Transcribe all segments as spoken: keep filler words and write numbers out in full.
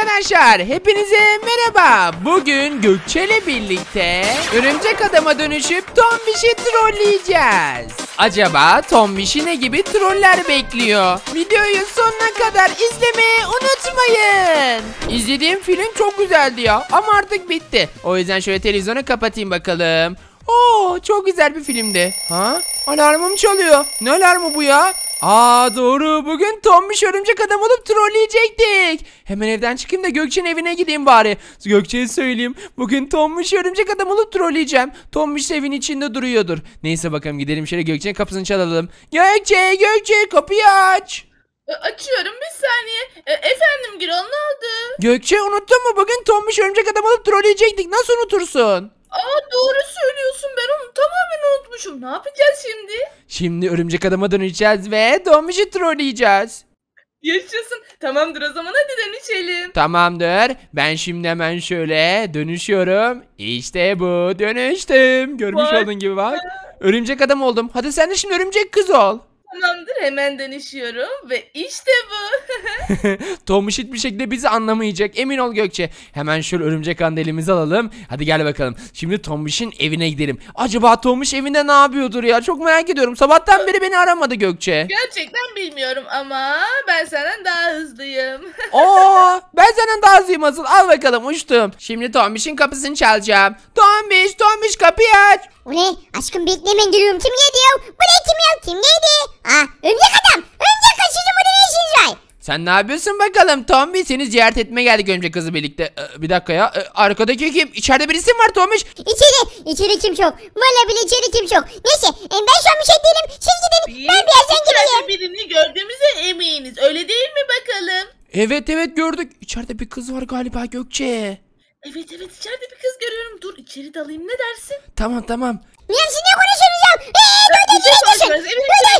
Arkadaşlar hepinize merhaba. Bugün Gökçe ile birlikte Örümcek Adam'a dönüşüp Tombiş'i trolleyeceğiz. Acaba Tombiş'i ne gibi troller bekliyor? Videoyu sonuna kadar izlemeyi unutmayın. İzlediğim film çok güzeldi ya ama artık bitti. O yüzden şöyle televizyonu kapatayım bakalım. Oo, çok güzel bir filmdi. Ha? Alarmım çalıyor. Ne alarmı bu ya? Aa, doğru, bugün Tombiş örümcek adam olup trolleyecektik. Hemen evden çıkayım da Gökçe'nin evine gideyim bari. Gökçe'ye söyleyeyim. Bugün Tombiş örümcek adam olup trolleyeceğim. Tombiş evin içinde duruyordur. Neyse bakalım, gidelim şöyle Gökçe'nin kapısını çalalım. Gökçe, Gökçe kapıyı aç. Açıyorum, bir saniye. E, efendim Gürol, ne oldu? Gökçe, unuttun mu? Bugün Tombiş örümcek adam olup trolleyecektik. Nasıl unutursun? Aa, doğru söylüyorsun, ben onu tamamen unutmuşum. Ne yapacağız şimdi? Şimdi örümcek adama döneceğiz ve Tombiş'i trolleyeceğiz. Yaşasın. Tamamdır, o zaman hadi dönüşelim. Tamamdır. Ben şimdi hemen şöyle dönüşüyorum. İşte bu, dönüştüm. Görmüş bak. Olduğun gibi bak. Örümcek adam oldum. Hadi sen de şimdi örümcek kız ol. Tamamdır, hemen dönüşüyorum ve işte bu. Tombiş hiçbir şekilde bizi anlamayacak, emin ol Gökçe. Hemen şöyle örümcek anı elimize alalım. Hadi gel bakalım, şimdi Tombiş'in evine gidelim. Acaba Tombiş evinde ne yapıyordur ya, çok merak ediyorum. Sabahtan beri beni aramadı Gökçe. Gerçekten bilmiyorum ama ben senden daha hızlıyım. Oo, ben senden daha hızlıyım asıl, al bakalım, uçtum. Şimdi Tombiş'in kapısını çalacağım. Tombiş, Tombiş kapıyı aç. O ne? Aşkım bekle, ben geliyorum. Kim geldi ya? Bu ne, kim ya? Kim geldi? Aa, örümcek adam. Örümcek kız, sizin burada ne işiniz var? Sen ne yapıyorsun bakalım Tombiş? Seni ziyaret etmeye geldik örümcek kızı birlikte. Ee, bir dakika ya. Ee, arkadaki kim? İçeride birisi mi var Tombiş? İçeri. İçeri kim çok? Vallahi bile içeri kim çok? Neyse. Ben şu an bir şey değilim. Siz gidin. İyi, ben birazdan gireyim. Birini gördüğümüze eminiz. Öyle değil mi bakalım? Evet evet, gördük. İçeride bir kız var galiba Gökçe. Evet evet, içeride bir kız görüyorum. Dur içeri dalayım, ne dersin? Tamam tamam. Niye şimdi konuşacağım? Eee dur dur dur.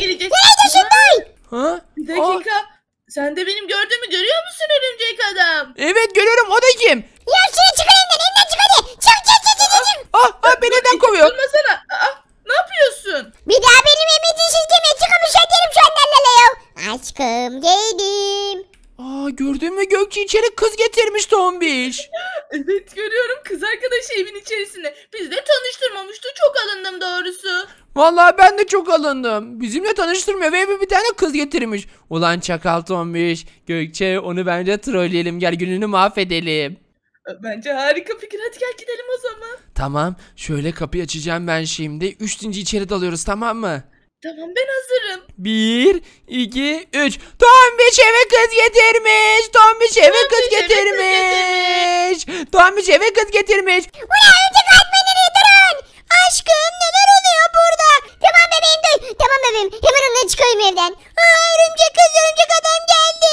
Nereye gidiyorsun? Ha? Bir dakika. Aa. Sen de benim gördüğümü görüyor musun örümcek adam? Evet görüyorum, o da kim? Ya şuraya çık elinden, elinden çık hadi. Çık çık çık çık çık. Ah ah, beni neden kovuyor? Durmasana. Aa, ne yapıyorsun? Bir daha benim emeğim için gemiye çıkmış ederim şu andan ya. Aşkım geldim. Aa, gördün mü Gökçe, içeri kız getirmiş Tombiş. Evet görüyorum, kız arkadaşı evin içerisinde. Biz de tanıştırmamıştı, çok alındım doğrusu. Vallahi ben de çok alındım. Bizimle tanıştırmıyor ve eve bir tane kız getirmiş. Ulan çakal Tombiş. Gökçe, onu bence trolleyelim, gel gününü mahvedelim. Bence harika fikir, hadi gel gidelim o zaman. Tamam, şöyle kapıyı açacağım ben şimdi. Üçüncü içeri dalıyoruz, tamam mı? Tamam, ben hazırım. Bir, iki, üç. Tombiş eve kız getirmiş. Tombiş eve Tombiş kız getirmiş. getirmiş. Tombiş eve kız getirmiş. Ulan önceki atmanını durun. Aşkım neler oluyor burada? Tamam bebeğim dur. Tamam bebeğim. Hemen onunla çıkayım evden. Aa, örümcek kız, örümcek adam geldi.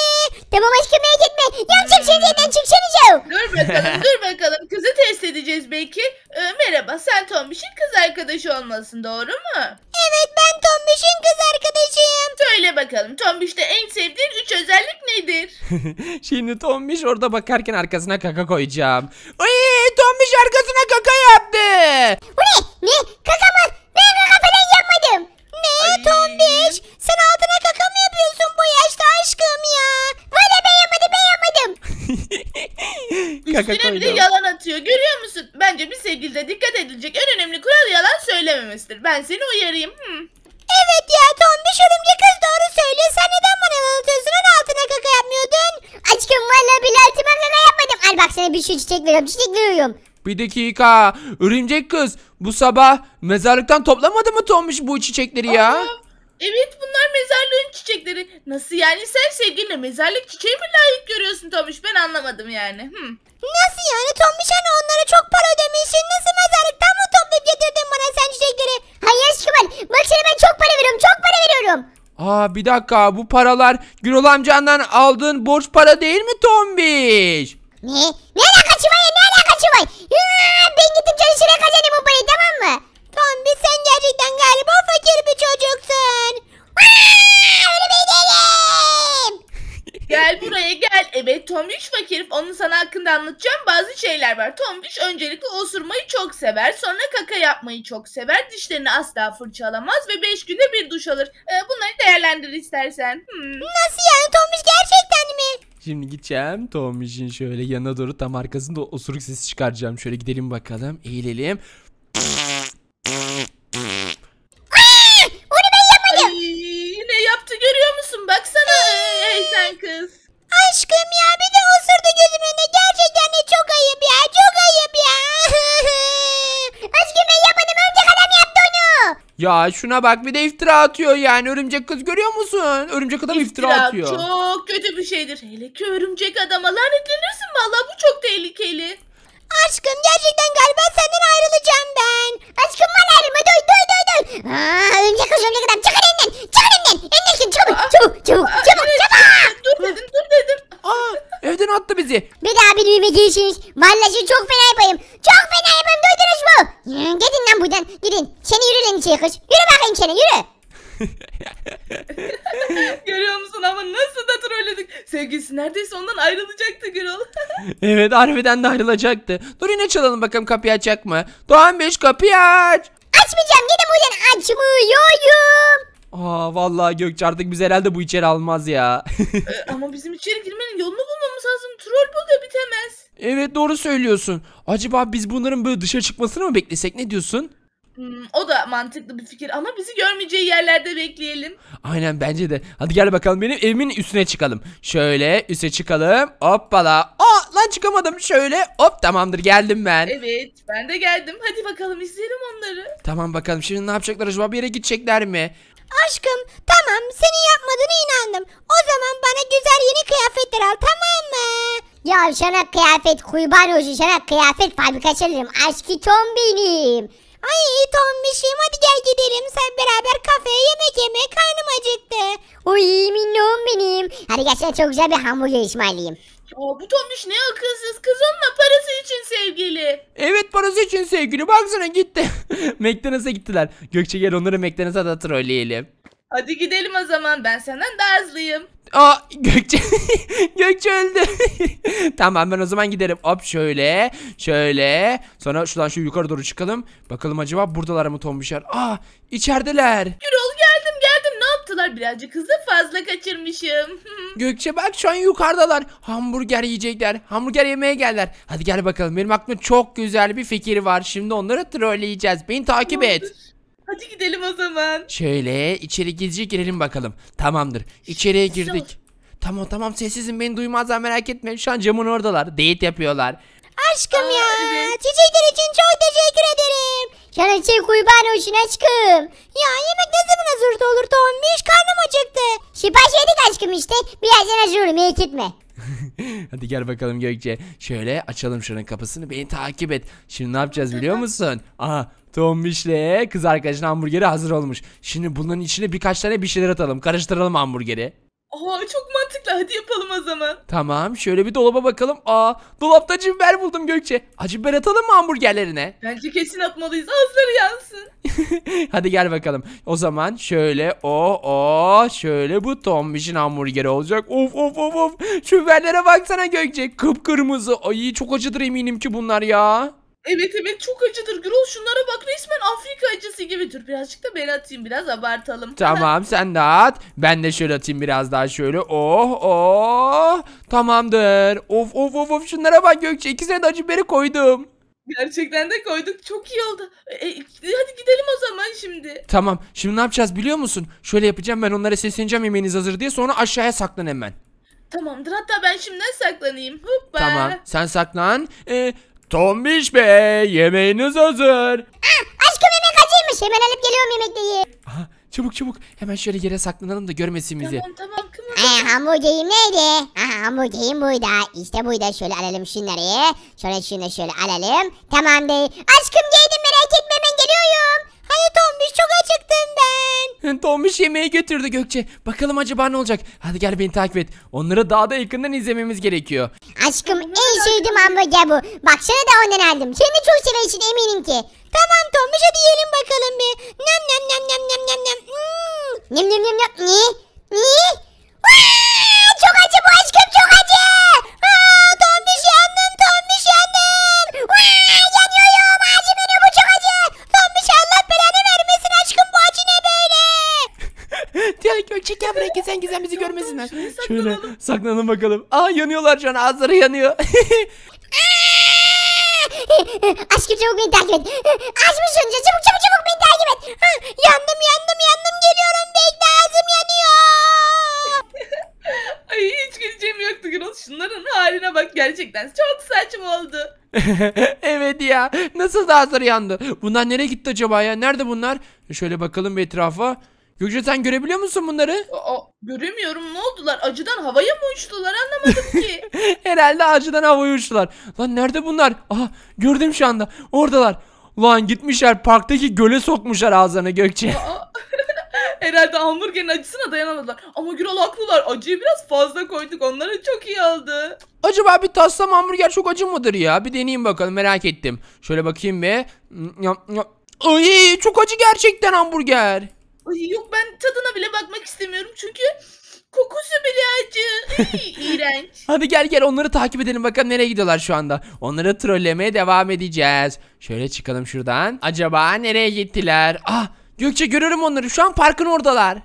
Tamam aşkım, merak etme. Yan çık sen evden, çıksana canım. Dur bakalım, dur bakalım. Kızı test edeceğiz belki. Ee, merhaba, sen Tombiş'in kız arkadaşı olmalısın, doğru mu? Evet, ben Tombiş'in kız arkadaşıyım. Söyle bakalım, Tombiş'te en sevdiğin üç özellik nedir? Şimdi Tombiş orada bakarken arkasına kaka koyacağım. Ay, Tombiş arkasına kaka yaptı. Bu ne? Ne? Kaka mı? Ben kaka falan yapmadım. Ne Tombiş? Sen altına kaka mı yapıyorsun bu yaşta aşkım ya? Valla ben yapmadım, ben yapmadım. Üstüne koydum. Bir de yalan atıyor, görüyor musun? Bence bir sevgilide dikkat edilecek en önemli kural yalan söylememesidir. Ben seni uyarayım. Hmm. Evet ya Tombiş, örümcek kız doğru söylüyor. Sen neden bana yalan atıyorsun? Onun altına kaka yapmıyordun. Aşkım valla bile altıma kaka yapmadım. Al bak sana bir şu çiçek veriyorum, çiçek veriyorum. Bir dakika, örümcek kız bu sabah mezarlıktan toplamadı mı Tombiş bu çiçekleri ya? Aa, evet, bunlar mezarlığın çiçekleri. Nasıl yani, sen sevgiline mezarlık çiçeği mi layık görüyorsun Tombiş, ben anlamadım yani. Hmm. Nasıl yani Tombiş, hani onlara çok para ödemişsin, nasıl mezarlıktan mı toplayıp getirdin bana sen çiçekleri? Hayır aşkım, bak sana ben çok para veriyorum, çok para veriyorum. Aa, bir dakika, bu paralar Gürol amcandan aldığın borç para değil mi Tombiş? Ne? Ne alakası var ya, ne alakası var? Aa, ben gittim çalışarak kazanayım bu parayı, tamam mı? Tombiş sen gerçekten galiba fakir bir çocuksun. Aa, öyle bir değilim. Gel buraya gel. Evet Tombiş fakir. Onun sana hakkında anlatacağım bazı şeyler var. Tombiş öncelikle osurmayı çok sever. Sonra kaka yapmayı çok sever. Dişlerini asla fırçalamaz ve beş günde bir duş alır. Ee, bunları değerlendir istersen. Hmm. Nasıl yani Tombiş gerçekten mi? Şimdi gideceğim Tombiş'in şöyle yanına doğru tam arkasında osuruk sesi çıkaracağım. Şöyle gidelim bakalım. Eğilelim. Aşkım ya bir de osurdu gözümün önüne. Gerçekten de çok ayıp ya. Çok ayıp ya. Aşkım ben yapmadım. Örümcek adam yaptı onu. Ya şuna bak bir de iftira atıyor yani. Örümcek kız görüyor musun? Örümcek adam iftira, iftira atıyor. Çok kötü bir şeydir. Hele ki örümcek adama lanetlenirsin. Vallahi bu çok tehlikeli. Aşkım gerçekten galiba senden ayrılacağım ben. Aşkım bana ayrılma. Duy duy duy duy. Aa, örümcek kız örümcek adam. Çıkın elinden. Çıkın elinden. Elinden şimdi çabuk çabuk çabuk çabuk çabuk. Dur dedim dur dedim. Aa, evden attı bizi. Bir daha bir düğme girişiniz. Vallahi şimdi çok fena yapayım. Çok fena yapayım. Duydunuz mu? Gidin lan buradan. Gidin. Seni yürü lan içeri kız. Yürü bakayım seni yürü. Görüyor musun ama nasıl da trolledik. Sevgilisi neredeyse ondan ayrılacaktı Gürol. Evet harbiden de ayrılacaktı. Dur yine çalalım bakalım kapıyı açacak mı? Tombiş kapıyı aç. Açmayacağım dedim buradan açmıyorum. Aa vallahi Gökçe artık biz herhalde bu içeri almaz ya. ee, ama bizim içeri girmenin yolunu bulmamız lazım. Troll bul da bitemez. Evet doğru söylüyorsun. Acaba biz bunların böyle dışarı çıkmasını mı beklesek ne diyorsun? Hmm, o da mantıklı bir fikir ama bizi görmeyeceği yerlerde bekleyelim. Aynen bence de. Hadi gel bakalım benim evimin üstüne çıkalım. Şöyle üste çıkalım. Hoppala. Aa lan çıkamadım. Şöyle hop tamamdır geldim ben. Evet ben de geldim. Hadi bakalım izleyelim onları. Tamam bakalım şimdi ne yapacaklar acaba bir yere gidecekler mi? Aşkım tamam senin yapmadığına inandım. O zaman bana güzel yeni kıyafetler al tamam mı? Ya şana kıyafet kurban olsun şana kıyafet fabrikası alırım. Aşkı Tombiş'im. Ay Tombiş'im hadi gel gidelim sen beraber kafeye yemek yemeye karnım acıktı. Oy minnoğum benim. Hadi gerçekten çok güzel bir hamburger ısmarlayayım. Ya bu Tombiş ne akılsız kız onunla parası için sevgili. Evet parası için sevgili baksana gitti. McDonald's'a gittiler. Gökçe gel onları McDonald's'a da trolleyelim. Hadi gidelim o zaman ben senden daha hızlıyım. Aa Gökçe Gökçe öldü. Tamam ben o zaman giderim. Hop şöyle şöyle. Sonra şuradan şu yukarı doğru çıkalım. Bakalım acaba buradalar mı Tombişler? Aa içerideler. Gürol geldim geldim ne yaptılar birazcık hızlı fazla kaçırmışım. Gökçe bak şu an yukarıdalar. Hamburger yiyecekler. Hamburger yemeye geldiler. Hadi gel bakalım benim aklımda çok güzel bir fikir var. Şimdi onları trolleyeceğiz. Beni takip Olur. et. Hadi gidelim o zaman. Şöyle içeri gizlice girelim bakalım. Tamamdır. İçeriye girdik. Şşş. Tamam tamam sessizim beni duymazlar merak etme. Şu an camın oradalar. Date yapıyorlar. Aşkım Aa, ya. Evet. Çiçekler için çok teşekkür ederim. Sana çiçek kurban olsun aşkım. Ya yemek ne zaman hazır olur Tombiş? Karnım acıktı. Sipariş yedik aşkım işte. Birazdan hazır olurum merak etme. Hadi gel bakalım Gökçe. Şöyle açalım şunun kapısını. Beni takip et. Şimdi ne yapacağız biliyor musun? Aha. Tombiş'le kız arkadaşın hamburgeri hazır olmuş. Şimdi bunların içine birkaç tane bir şeyler atalım. Karıştıralım hamburgeri. Aa çok mantıklı. Hadi yapalım o zaman. Tamam. Şöyle bir dolaba bakalım. Aa dolapta acı biber buldum Gökçe. Acı biber atalım mı hamburgerlerine? Bence kesin atmalıyız. Ağızları yansın. Hadi gel bakalım. O zaman şöyle o o şöyle bu Tombiş'in hamburgeri olacak. Of of of of. Şu biberlere baksana Gökçe. Kıpkırmızı. Ay çok acıdır eminim ki bunlar ya. Evet evet çok acıdır Gürol şunlara bak resmen Afrika acısı gibi dur birazcık da ben atayım biraz abartalım. Tamam sen de at ben de şöyle atayım biraz daha şöyle oh oh tamamdır of of of of şunlara bak Gökçe ikisine de acı biberi koydum. Gerçekten de koyduk çok iyi oldu e, e, hadi gidelim o zaman şimdi. Tamam şimdi ne yapacağız biliyor musun şöyle yapacağım ben onlara sesleneceğim yemeğiniz hazır diye sonra aşağıya saklan hemen. Tamamdır hatta ben şimdiden saklanayım. Hoppa. Tamam sen saklan eee. Tombiş Bey yemeğiniz hazır. Aa, aşkım yemek acıymış hemen alıp geliyorum yemekleri. Aha, çabuk çabuk hemen şöyle yere saklanalım da görmesin bizi. Tamam tamam. Ee, hamburgerim neydi? Aha, hamburgerim burada işte burada şöyle alalım şunları. Şöyle şunu şöyle alalım. Tamam bey aşkım geldim merak etme hemen geliyorum. Hayır Tombiş çok acıktım ben. Tombiş yemeği götürdü Gökçe. Bakalım acaba ne olacak? Hadi gel beni takip et. Onları daha da yakından izlememiz gerekiyor. Aşkım en sevdiğim hamburger bu. Baksana da ondan aldım. Seni çok seversin eminim ki. Tamam Tombiş hadi yiyelim bakalım bir. Nam nam nam nam nam nam nam. Nem nem nem nam. Ne? Ne? çok acı bu aşkım, çok acı. Aa, Tombiş yandım, Tombiş yandım. Aa, yanıyorum, acı beni, bu çok acı. Tombiş Allah belanı vermesin aşkım, bu acı ne böyle? Diğer Gökçe gel buraya, gizlen gizlen bizi görmesinler. Şöyle saklanalım bakalım. Aa, yanıyorlar şu an, ağızları yanıyor. Aşkım çabuk beni takip et. Açmış önce çabuk çabuk çabuk beni takip et. Ha, yandım yandım yandım, geliyorum. Bekle, ağzım yanıyor. Ay, hiç güleceğim yoktu Gürol. Şunların haline bak, gerçekten çok saçma oldu. Evet ya, nasıl da ağızları yandı. Bunlar nereye gitti acaba ya? Nerede bunlar? Şöyle bakalım bir etrafa. Gökçe sen görebiliyor musun bunları? Aa, göremiyorum, ne oldular? Acıdan havaya mı uçtular, anlamadım ki. Herhalde acıdan havaya uçtular. Lan nerede bunlar? Aha, gördüm şu anda, oradalar. Lan gitmişler parktaki göle sokmuşlar ağzını Gökçe. Herhalde hamburgerin acısına dayanamadılar. Ama Gürol haklılar, acıyı biraz fazla koyduk, onlara çok iyi oldu. Acaba bir tatsam hamburger çok acı mıdır ya? Bir deneyeyim bakalım, merak ettim. Şöyle bakayım ve... Ay, çok acı gerçekten hamburger. Ay, yok, ben tadına bile bakmak istemiyorum çünkü kokusu bile acı. Ay, iğrenç. Hadi gel gel, onları takip edelim bakalım nereye gidiyorlar şu anda. Onları trollemeye devam edeceğiz. Şöyle çıkalım şuradan. Acaba nereye gittiler? Ah, Gökçe görüyorum onları, şu an parkın oradalar.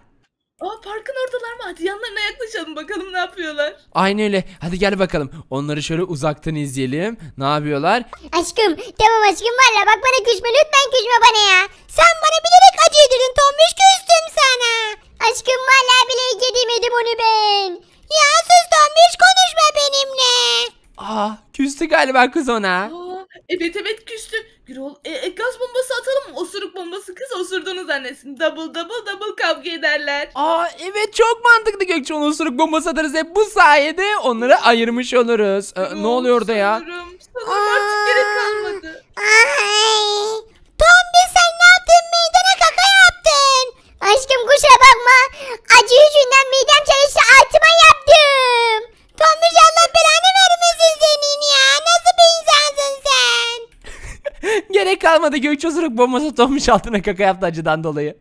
Aa, parkın oradalar mı? Hadi yanlarına yaklaşalım bakalım ne yapıyorlar. Aynen öyle. Hadi gel bakalım. Onları şöyle uzaktan izleyelim. Ne yapıyorlar? Aşkım tamam aşkım, valla bak bana küsme, lütfen küsme bana ya. Sen bana bilerek acı yedirdin Tombiş, küstüm sana. Aşkım valla bile yedirmedim onu ben. Ya sus Tombiş, konuşma benimle. Aa, küstü galiba kız ona. Aa, evet evet küstü. Gürol, e, e, gaz bombası atalım mı? Osuruk bombası, kız osurduğunu zannetsin. Double double double kavga ederler. Aa, evet çok mantıklı Gökçe, ona osuruk bombası atarız. Hep bu sayede onları ayırmış oluruz. Ee, Gürol, ne oluyor orada ya? Sanırım, sanırım artık gerek kalmadı. Ay. Tombiş sen ne yaptın? Meydana kaka yaptın. Aşkım kusura bakma. Acı yüzünden midem çalıştı, altıma yaptım. Tombiş Allah belanı vermesin senin ya. Nasıl bir insansın sen? Gerek kalmadı Gökçe, osuruk bombası Tombiş altına kaka yaptı acıdan dolayı.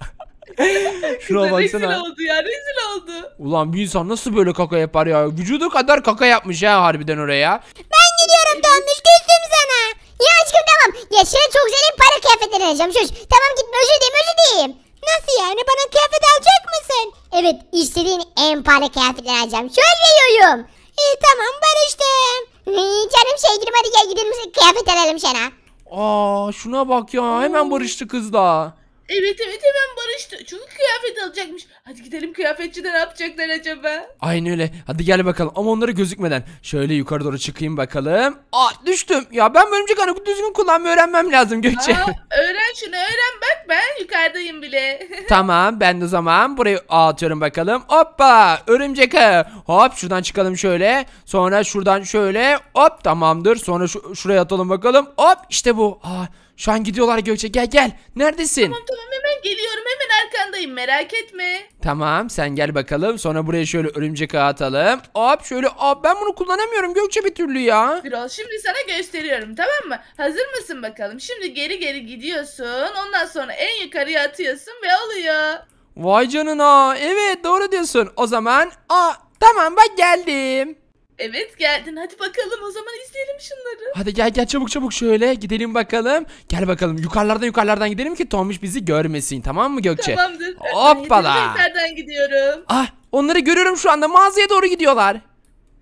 Şuna baksana. Rezil oldu ya, rezil oldu. Ulan bir insan nasıl böyle kaka yapar ya? Vücudu kadar kaka yapmış ha harbiden oraya. Ben gidiyorum Tombiş, küstüm sana. Ya aşkım tamam. Ya şöyle çok güzel bir para kıyafetleri alacağım. Şuş. Tamam gitme, özür dilerim özür dilerim. Nasıl yani, bana kıyafet alacak mısın? Evet, istediğin en pahalı kıyafetleri alacağım. Şöyle veriyorum. İyi tamam barıştım. Hii, canım sevgilim, hadi gel gidelim kıyafet alalım sana. Aa, şuna bak ya, hemen barıştı kızla. Evet evet hemen barıştı çünkü kıyafet alacakmış. Hadi gidelim, kıyafetçide ne yapacaklar acaba? Aynı öyle, hadi gel bakalım ama onları gözükmeden. Şöyle yukarı doğru çıkayım bakalım. Aa, düştüm ya, ben örümcek adamı düzgün kullanmayı öğrenmem lazım Gökçe. Aa, öğren şunu öğren, bak ben yukarıdayım bile. Tamam, ben de o zaman burayı atıyorum bakalım. Hoppa, örümcek ağı. Hop şuradan çıkalım şöyle. Sonra şuradan şöyle, hop tamamdır. Sonra şu, şuraya atalım bakalım. Hop işte bu. Aa, şu an gidiyorlar Gökçe, gel gel. Neredesin? Tamam tamam hemen geliyorum, hemen arkandayım, merak etme. Tamam sen gel bakalım, sonra buraya şöyle örümcek ağı atalım. Hop şöyle, hop ben bunu kullanamıyorum Gökçe bir türlü ya. Biraz şimdi sana gösteriyorum, tamam mı? Hazır mısın bakalım? Şimdi geri geri gidiyorsun, ondan sonra en yukarıya atıyorsun ve oluyor. Vay canına, evet doğru diyorsun. O zaman aa, tamam bak geldim. Evet geldin, hadi bakalım o zaman izleyelim şunları. Hadi gel gel çabuk çabuk şöyle gidelim bakalım. Gel bakalım yukarılardan yukarılardan gidelim ki Tombiş bizi görmesin, tamam mı Gökçe? Tamamdır. Hoppala. Nereden gidiyorum? Ah, onları görüyorum şu anda, mağazaya doğru gidiyorlar.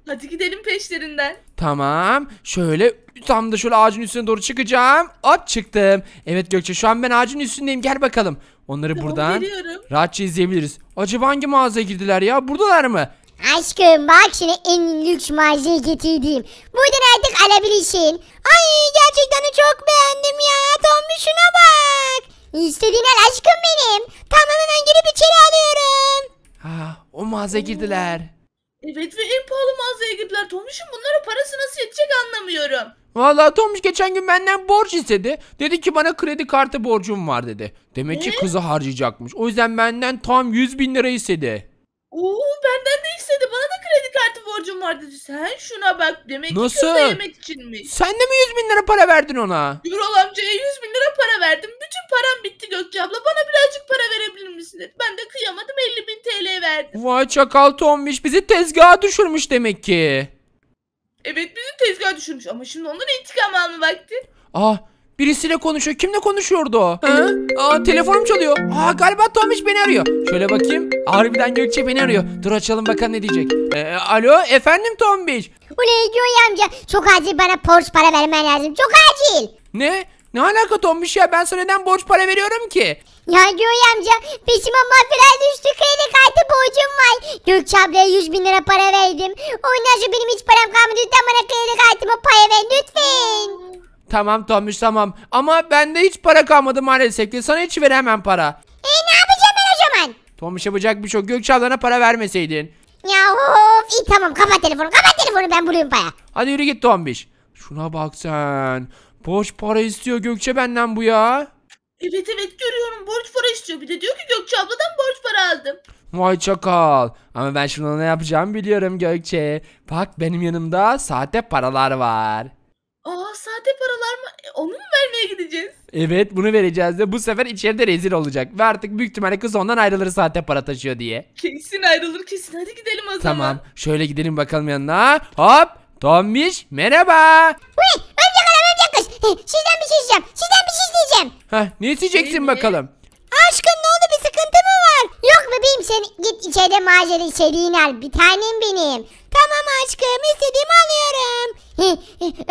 Hadi gidelim peşlerinden. Tamam şöyle tam da şöyle ağacın üstüne doğru çıkacağım. Hop çıktım. Evet Gökçe şu an ben ağacın üstündeyim, gel bakalım. Onları tamam, buradan geliyorum. Rahatça izleyebiliriz. Acaba hangi mağazaya girdiler ya, buradalar mı? Aşkım bak şimdi en lüks mağazayı getirdim. Buradan artık alabilirsin. Ay gerçekten çok beğendim ya. Tombiş şuna bak. İstediğin al aşkım benim. Tamam hemen girip içeri alıyorum. Ha, o mağazaya girdiler. Evet ve en pahalı mağazaya girdiler. Tombiş'in bunlara parası nasıl yetecek anlamıyorum. Vallahi Tombiş geçen gün benden borç istedi. Dedi ki bana kredi kartı borcum var dedi. Demek ki kızı harcayacakmış. O yüzden benden tam yüz bin lira istedi. Oo, benden de istedi, bana da kredi kartı borcum var dedi. Sen şuna bak, demek ki kızla yemek içinmiş. Sen de mi yüz bin lira para verdin ona? Gürol amcaya yüz bin lira para verdim, bütün param bitti Gökçe abla. Bana birazcık para verebilir misiniz? Ben de kıyamadım, elli bin T L verdim. Vay çakal Tombiş, bizi tezgaha düşürmüş demek ki. Evet, bizi tezgaha düşürmüş ama şimdi ondan intikam alma vakti. Ah, birisiyle konuşuyor. Kimle konuşuyordu o? Ha? Aa, telefonum çalıyor. Aa, galiba Tombiş beni arıyor. Şöyle bakayım. Harbiden Gökçe beni arıyor. Dur açalım bakalım ne diyecek. Ee, alo efendim Tombiş. Uley Gökçe amca, çok acil bana borç para vermen lazım. Çok acil. Ne? Ne alaka Tombiş ya? Ben sana neden borç para veriyorum ki? Ya Gökçe amca, peşime mafya düştü, kredi kartı borcum var. Gökçe ablaya yüz bin lira para verdim. Ondan sonra benim hiç param kalmadı. Lütfen bana kredi kartıma para ver lütfen. Tamam Tombiş tamam, ama bende hiç para kalmadı maalesef ki, sana hiç veremem para. E ne yapacağım ben o zaman? Tombiş yapacak bir şey yok, Gökçe ablana para vermeseydin. Ya of, iyi tamam, kapat telefonu, kapat telefonu, ben bulayım para. Hadi yürü git Tombiş. Şuna bak sen. Borç para istiyor Gökçe benden bu ya. Evet evet görüyorum, borç para istiyor. Bir de diyor ki Gökçe abladan borç para aldım. Vay çakal. Ama ben şuna ne yapacağımı biliyorum Gökçe. Bak benim yanımda sahte paralar var. Aa, sahte paralar mı? E, onu mu vermeye gideceğiz? Evet, bunu vereceğiz de bu sefer içeride rezil olacak. Ve artık büyük ihtimalle kız ondan ayrılır sahte para taşıyor diye. Kesin ayrılır kesin, hadi gidelim o tamam. zaman. Tamam, şöyle gidelim bakalım yanına. Hop Tombiş merhaba. Uy. Sizden bir şey isteyeceğim. Sizden bir şey isteyeceğim. Heh, ne isteyeceksin ne? Bakalım. Aşkım ne oldu, bir sıkıntı mı var? Yok bebeğim, sen git içeride mağazada içeriğini al. Bir tanem benim. Tamam aşkım, istediğimi alıyorum.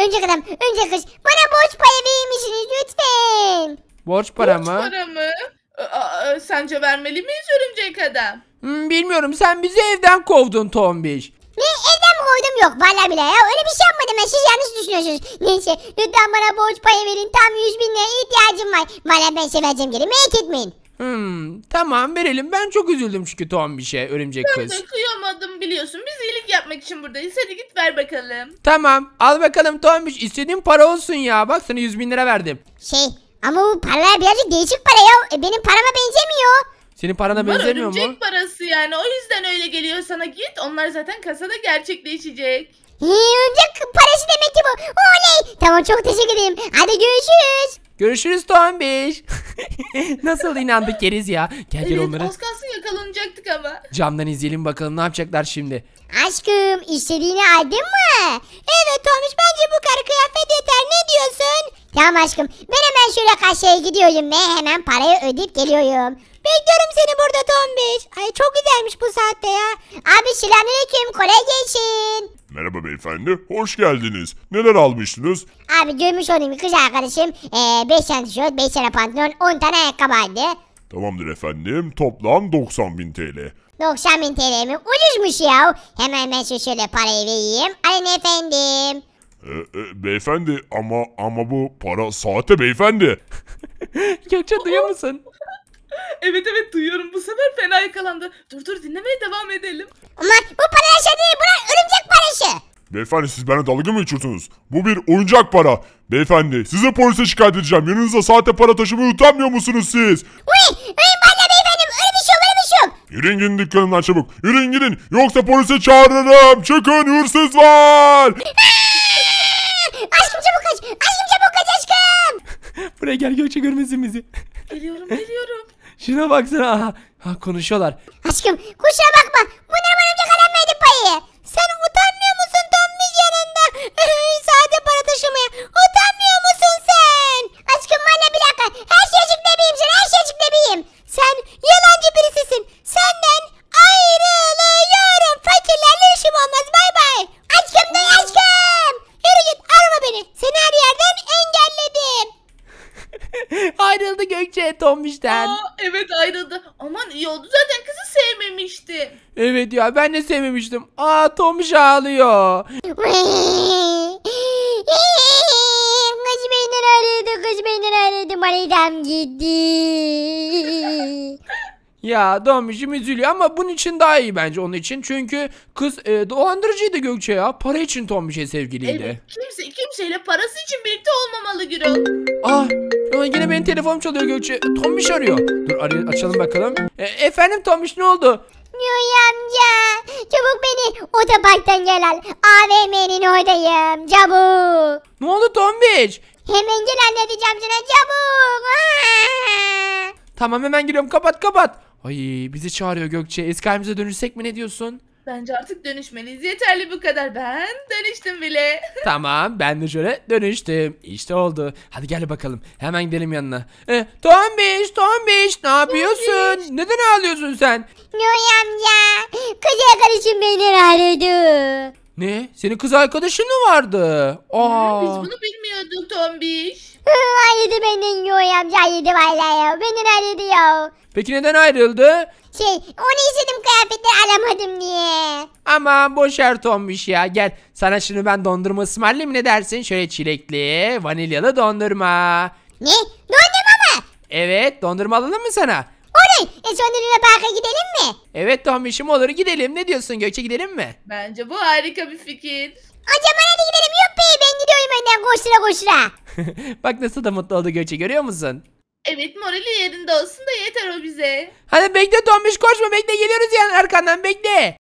Önce kadın, önce kız, bana borç para verir misiniz lütfen? Borç para borç mı? Borç para mı? Aa, sence vermeli miyiz Örümcek Adam? Hmm, bilmiyorum, sen bizi evden kovdun Tombiş. Ne, evden mi koydum? Yok vallahi bile ya, öyle bir şey yapmadım ben, siz yanlış düşünüyorsunuz. Neyse lütfen bana borç payı verin, tam yüz bin liraya ihtiyacım var. Vallahi ben size vereceğim geri, merak etmeyin. Hmm, tamam verelim, ben çok üzüldüm çünkü Tombiş'e örümcek ben kız. Ben de kıyamadım biliyorsun, biz iyilik yapmak için buradayız, hadi git ver bakalım. Tamam al bakalım Tombiş, istediğin para olsun ya, bak sana yüz bin lira verdim. Şey ama bu paralar birazcık değişik para ya, benim parama benzemiyor. Senin parana benzemiyor mu? Örümcek parası yani, o yüzden öyle geliyor sana, git onlar zaten kasada gerçekleşecek. Hii, örümcek parası demek ki bu. Oley. Tamam çok teşekkür ederim, hadi görüşürüz. Görüşürüz Tombiş. Nasıl inandık yeriz ya. Gel gel evet, onları. Az kalsın yakalanacaktık ama. Camdan izleyelim bakalım ne yapacaklar şimdi. Aşkım istediğini aldın mı? Evet Tombiş, bence bu kar kıyafet yeter, ne diyorsun? Tamam aşkım, ben hemen şöyle karşıya gidiyorum ve hemen parayı ödeyip geliyorum. Bekliyorum seni burada Tombiş. Ay çok güzelmiş bu saatte ya. Abi selamünaleyküm, kolay gelsin. Merhaba beyefendi, hoş geldiniz. Neler almıştınız? Abi görmüş olayım kız arkadaşım. Ee, beş tane tişört, beş tane pantolon, on tane ayakkabı aldı. Tamamdır efendim, toplam doksan bin T L. doksan bin T L mi? Ucuzmuş ya. Hemen ben şöyle parayı vereyim. Alın efendim. Ee, e, beyefendi ama ama bu para sahte beyefendi. Gökçe duyuyor musun? Evet evet duyuyorum, bu sefer fena yakalandı. Dur dur dinlemeye devam edelim. Ulan bu para şey değil, bu örümcek parası. Beyefendi siz bana dalga mı geçiyorsunuz? Bu bir oyuncak para. Beyefendi size polise şikayet edeceğim. Yanınıza sahte para taşımayı utanmıyor musunuz siz? Uy uy valla beyefendim, öyle bir şey öyle bir şey yok. Yürüyün gidin dükkanımdan çabuk. Yürüyün gidin, yoksa polise çağırırım. Çıkın, hırsız var. Aşkım çabuk kaç. Aşkım çabuk kaç aşkım. Buraya gel Gökçe, görmesin bizi. Geliyorum geliyorum. Şuna baksana, aha, aha konuşuyorlar. Aşkım kusura bakma, bunları bana önce kalem verdi payı. Sen utanmıyor musun Tombiş yanında? Sade para taşımaya utanmıyor musun sen? Aşkım bana bir dakika, her şey açıklayayım sana, her şey açıklayayım. Sen yalancı birisisin, senden ayrılıyorum. Fakirlerle işim olmaz, bay bay. Aşkım da aşkım. Yürü git, arama beni, seni her yerden engelledim. Ayrıldı Gökçe Tombiş'ten. Aa, evet ayrıldı. Aman iyi oldu, zaten kızı sevmemiştim. Evet ya, ben de sevmemiştim. Aa, Tombiş ağlıyor. Kız benden ayrıldı, kız benden ayrıldı. Manidem gitti. Ya Tombiş'im üzülüyor ama bunun için daha iyi bence onun için. Çünkü kız e, dolandırıcıydı Gökçe ya. Para için Tombiş'e sevgiliydi. Evet, kimse kimseyle parası için birlikte olmamalı Gürol. Ah yine benim telefonum çalıyor Gökçe. Tombiş arıyor. Dur arayın, açalım bakalım. E, efendim Tombiş ne oldu? Yoy amca çabuk beni otoparktan gel al. A V M'nin oradayım çabuk. Ne oldu Tombiş? Hemen gel halledeceğim sana çabuk. Tamam hemen geliyorum, kapat kapat. Ay bizi çağırıyor Gökçe. Eski halimize dönüşsek mi, ne diyorsun? Bence artık dönüşmeliyiz, yeterli bu kadar. Ben dönüştüm bile. Tamam ben de şöyle dönüştüm. İşte oldu. Hadi gel bakalım. Hemen gidelim yanına. E, Tombiş Tombiş ne yapıyorsun? Tombiş. Neden ağlıyorsun sen? Noy amca kız arkadaşım beni aradı. Ne? Senin kız arkadaşın mı vardı? Aa. Biz bunu bilmiyorduk Tombiş. Ayrıldı benden Noy amca, ayrıldı vallahi ya. Benden ayrıldı ya. Peki neden ayrıldı? Şey, onu istedim kıyafetleri alamadım diye. Aman boşver Tombiş ya. Gel sana şimdi ben dondurma ısmarlayayım, ne dersin? Şöyle çilekli vanilyalı dondurma. Ne? Dondurma mı? Evet, dondurma alalım mı sana? Olur. E sonra parka gidelim mi? Evet Tombiş'im olur, gidelim. Ne diyorsun Gökçe, gidelim mi? Bence bu harika bir fikir. Hocam hadi gidelim. Yuppi ben gidiyorum önden koştura koştura. Bak nasıl da mutlu oldu Gökçe, görüyor musun? Evet morali yerinde olsun da yeter o bize. Hadi bekle Tombiş, koşma bekle, geliyoruz yani arkandan, bekle.